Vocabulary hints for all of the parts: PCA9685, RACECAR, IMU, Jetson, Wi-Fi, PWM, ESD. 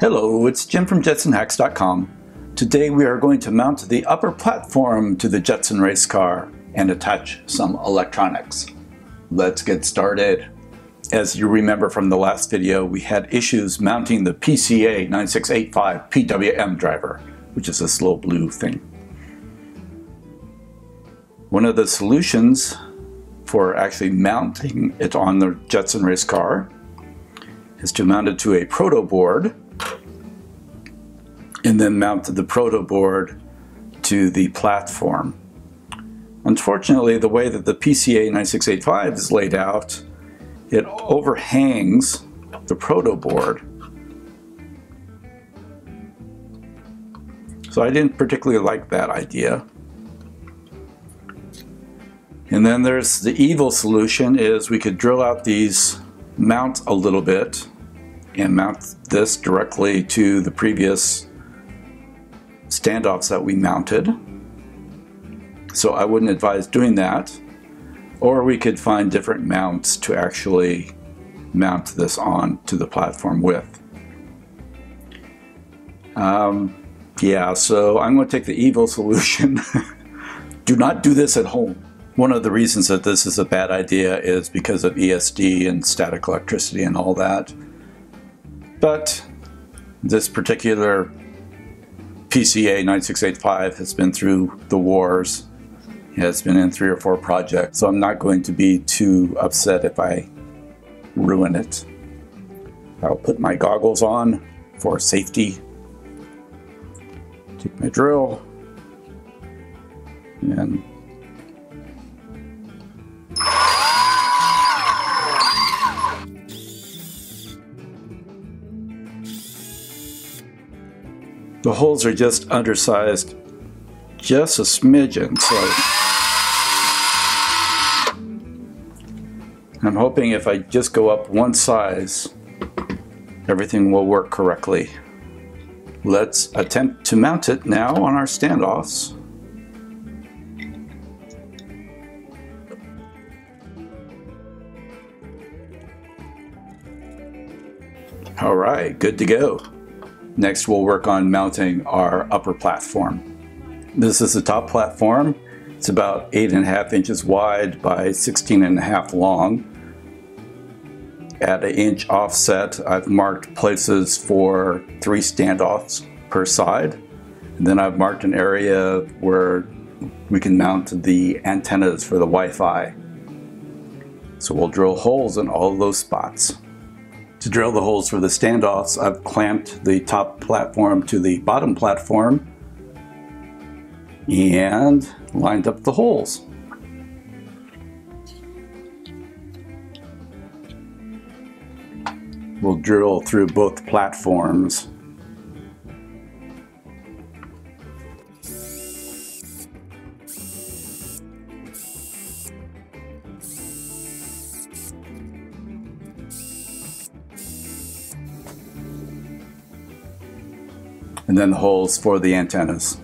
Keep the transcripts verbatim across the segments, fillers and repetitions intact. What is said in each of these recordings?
Hello, it's Jim from Jetson Hacks dot com. Today we are going to mount the upper platform to the Jetson race car and attach some electronics. Let's get started. As you remember from the last video, we had issues mounting the P C A nine six eight five P W M driver, which is this little blue thing. One of the solutions for actually mounting it on the Jetson race car is to mount it to a proto board and then mount the proto board to the platform. Unfortunately, the way that the P C A nine six eight five is laid out, it overhangs the proto board. So I didn't particularly like that idea. And then there's the evil solution is we could drill out these mounts a little bit and mount this directly to the previous standoffs that we mounted. So I wouldn't advise doing that. Or we could find different mounts to actually mount this on to the platform with. Um, yeah, so I'm going to take the evil solution. Do not do this at home. One of the reasons that this is a bad idea is because of E S D and static electricity and all that. But this particular P C A nine six eight five has been through the wars. It has been in three or four projects, so I'm not going to be too upset if I ruin it. I'll put my goggles on for safety. Take my drill and the holes are just undersized, just a smidgen, so I'm hoping if I just go up one size, everything will work correctly. Let's attempt to mount it now on our standoffs. All right, good to go. Next, we'll work on mounting our upper platform. This is the top platform. It's about eight and a half inches wide by sixteen and a half long. At an inch offset, I've marked places for three standoffs per side. And then I've marked an area where we can mount the antennas for the Wi-Fi. So we'll drill holes in all of those spots. To drill the holes for the standoffs, I've clamped the top platform to the bottom platform and lined up the holes. We'll drill through both platforms. And then the holes for the antennas.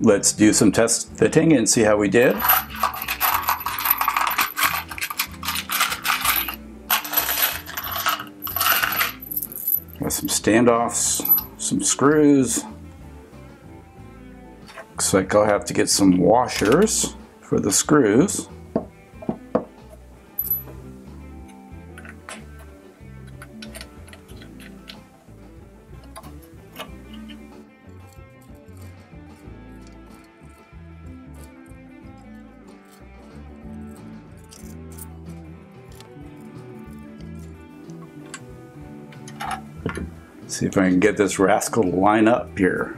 Let's do some test fitting and see how we did. Got some standoffs, some screws. Looks like I'll have to get some washers for the screws. See if I can get this rascal to line up here.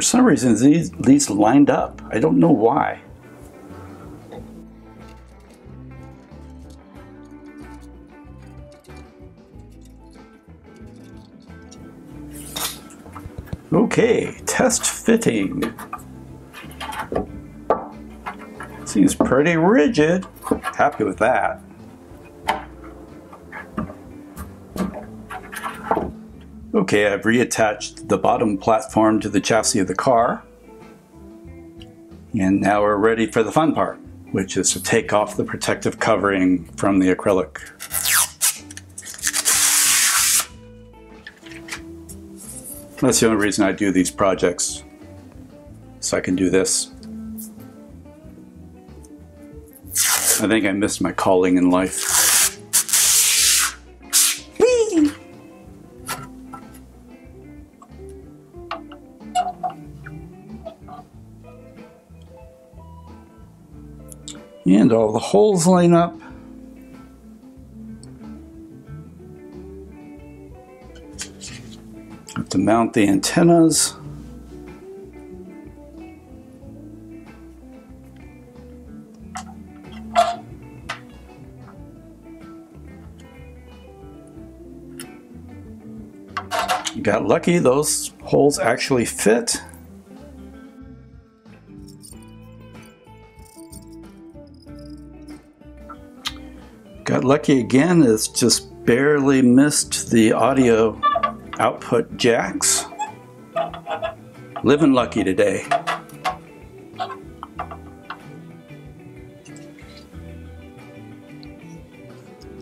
For some reason, these, these lined up. I don't know why. Okay, test fitting. Seems pretty rigid. Happy with that. Okay, I've reattached the bottom platform to the chassis of the car. And now we're ready for the fun part, which is to take off the protective covering from the acrylic. That's the only reason I do these projects, so I can do this. I think I missed my calling in life. Whee! And all the holes line up. Have to mount the antennas. Got lucky, those holes actually fit. Got lucky again, it's just barely missed the audio output jacks. Living lucky today.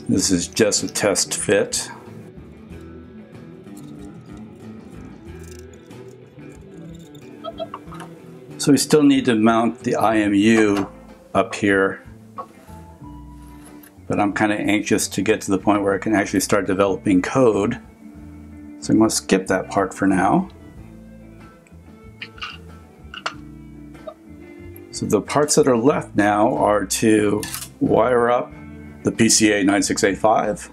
This is just a test fit. So we still need to mount the I M U up here, but I'm kind of anxious to get to the point where I can actually start developing code. So I'm going to skip that part for now. So the parts that are left now are to wire up the P C A nine six eight five.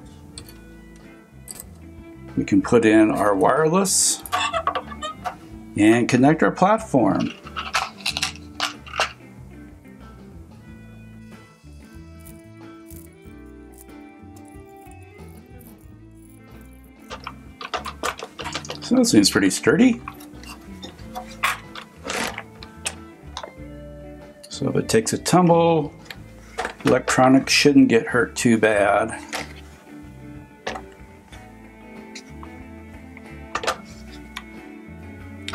We can put in our wireless and connect our platform. So that seems pretty sturdy. So if it takes a tumble, electronics shouldn't get hurt too bad.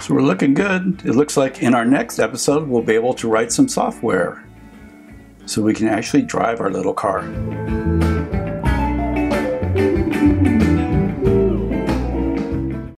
So we're looking good. It looks like in our next episode, we'll be able to write some software so we can actually drive our little car.